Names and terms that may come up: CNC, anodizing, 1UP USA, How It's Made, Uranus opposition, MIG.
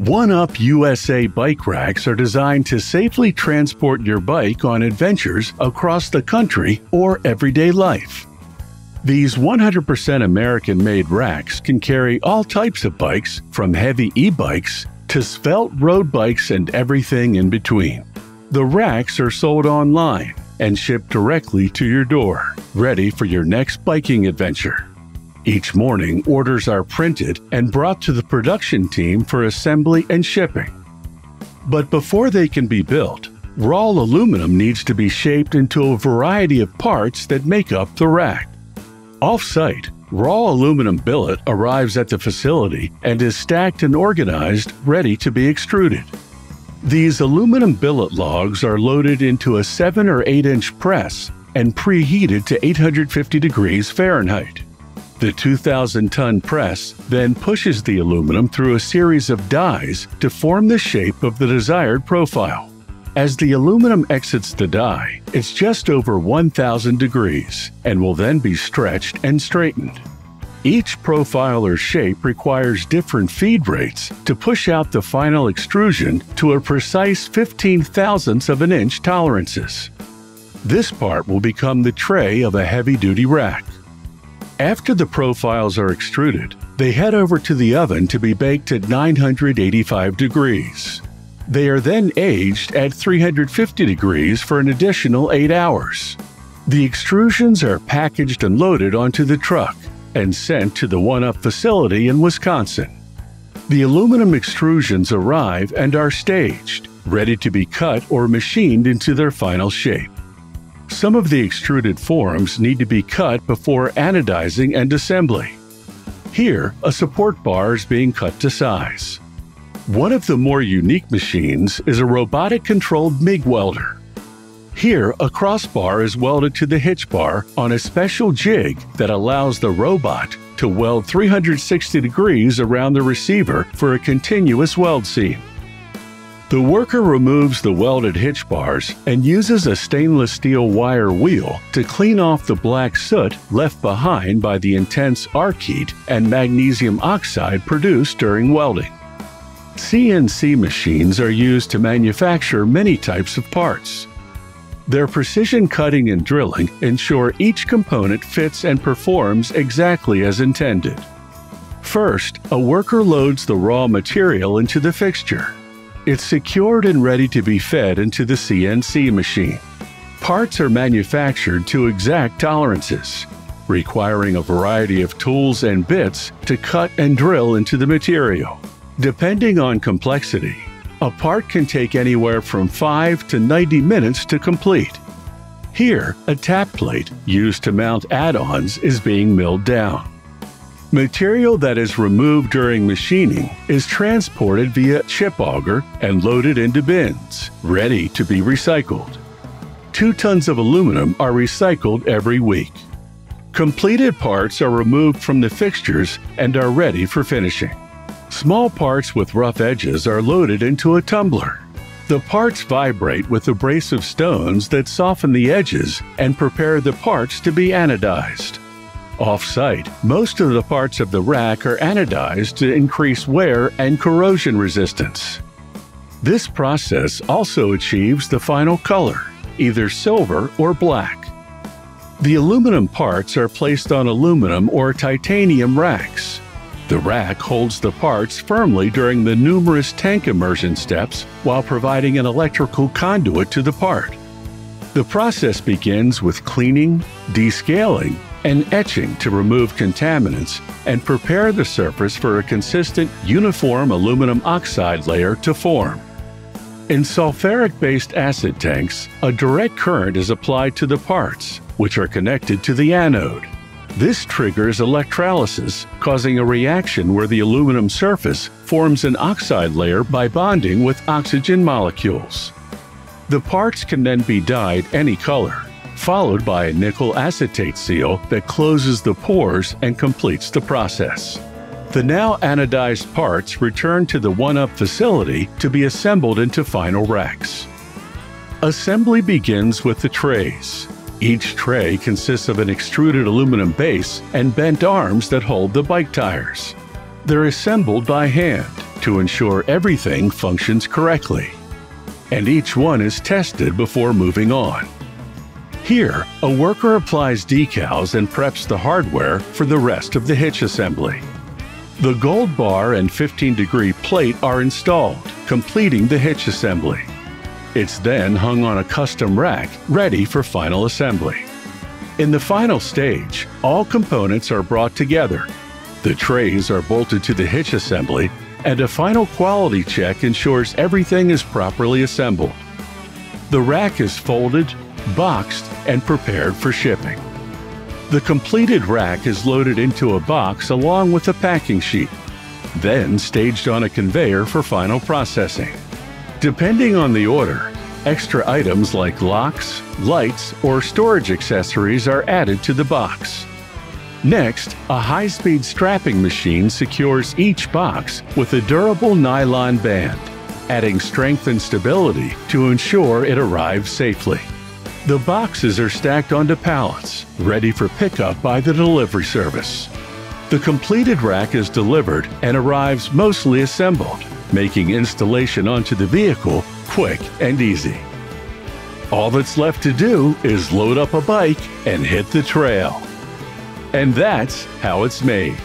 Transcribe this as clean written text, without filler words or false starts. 1UP USA bike racks are designed to safely transport your bike on adventures across the country or everyday life. These 100% American-made racks can carry all types of bikes, from heavy e-bikes to svelte road bikes and everything in between. The racks are sold online and shipped directly to your door, ready for your next biking adventure. Each morning, orders are printed and brought to the production team for assembly and shipping. But before they can be built, raw aluminum needs to be shaped into a variety of parts that make up the rack. Off-site, raw aluminum billet arrives at the facility and is stacked and organized, ready to be extruded. These aluminum billet logs are loaded into a 7 or 8-inch press and preheated to 850 degrees Fahrenheit. The 2,000-ton press then pushes the aluminum through a series of dies to form the shape of the desired profile. As the aluminum exits the die, it's just over 1,000 degrees and will then be stretched and straightened. Each profile or shape requires different feed rates to push out the final extrusion to a precise 15,000ths of an inch tolerances. This part will become the tray of a heavy-duty rack. After the profiles are extruded, they head over to the oven to be baked at 985 degrees. They are then aged at 350 degrees for an additional 8 hours. The extrusions are packaged and loaded onto the truck and sent to the 1UP facility in Wisconsin. The aluminum extrusions arrive and are staged, ready to be cut or machined into their final shape. Some of the extruded forms need to be cut before anodizing and assembly. Here, a support bar is being cut to size. One of the more unique machines is a robotic-controlled MIG welder. Here, a crossbar is welded to the hitch bar on a special jig that allows the robot to weld 360 degrees around the receiver for a continuous weld seam. The worker removes the welded hitch bars and uses a stainless steel wire wheel to clean off the black soot left behind by the intense arc heat and magnesium oxide produced during welding. CNC machines are used to manufacture many types of parts. Their precision cutting and drilling ensure each component fits and performs exactly as intended. First, a worker loads the raw material into the fixture. It's secured and ready to be fed into the CNC machine. Parts are manufactured to exact tolerances, requiring a variety of tools and bits to cut and drill into the material. Depending on complexity, a part can take anywhere from 5 to 90 minutes to complete. Here, a tap plate used to mount add-ons is being milled down. Material that is removed during machining is transported via chip auger and loaded into bins, ready to be recycled. 2 tons of aluminum are recycled every week. Completed parts are removed from the fixtures and are ready for finishing. Small parts with rough edges are loaded into a tumbler. The parts vibrate with abrasive stones that soften the edges and prepare the parts to be anodized. Off-site, most of the parts of the rack are anodized to increase wear and corrosion resistance. This process also achieves the final color, either silver or black. The aluminum parts are placed on aluminum or titanium racks. The rack holds the parts firmly during the numerous tank immersion steps while providing an electrical conduit to the part. The process begins with cleaning, descaling, and etching to remove contaminants and prepare the surface for a consistent, uniform aluminum oxide layer to form. In sulfuric-based acid tanks, a direct current is applied to the parts, which are connected to the anode. This triggers electrolysis, causing a reaction where the aluminum surface forms an oxide layer by bonding with oxygen molecules. The parts can then be dyed any color, followed by a nickel acetate seal that closes the pores and completes the process. The now anodized parts return to the 1UP facility to be assembled into final racks. Assembly begins with the trays. Each tray consists of an extruded aluminum base and bent arms that hold the bike tires. They're assembled by hand to ensure everything functions correctly, and each one is tested before moving on. Here, a worker applies decals and preps the hardware for the rest of the hitch assembly. The gold bar and 15-degree plate are installed, completing the hitch assembly. It's then hung on a custom rack, ready for final assembly. In the final stage, all components are brought together. The trays are bolted to the hitch assembly, and a final quality check ensures everything is properly assembled. The rack is folded, boxed, and prepared for shipping. The completed rack is loaded into a box along with a packing sheet, then staged on a conveyor for final processing. Depending on the order, extra items like locks, lights, or storage accessories are added to the box. Next, a high-speed strapping machine secures each box with a durable nylon band, adding strength and stability to ensure it arrives safely. The boxes are stacked onto pallets, ready for pickup by the delivery service. The completed rack is delivered and arrives mostly assembled, making installation onto the vehicle quick and easy. All that's left to do is load up a bike and hit the trail. And that's how it's made.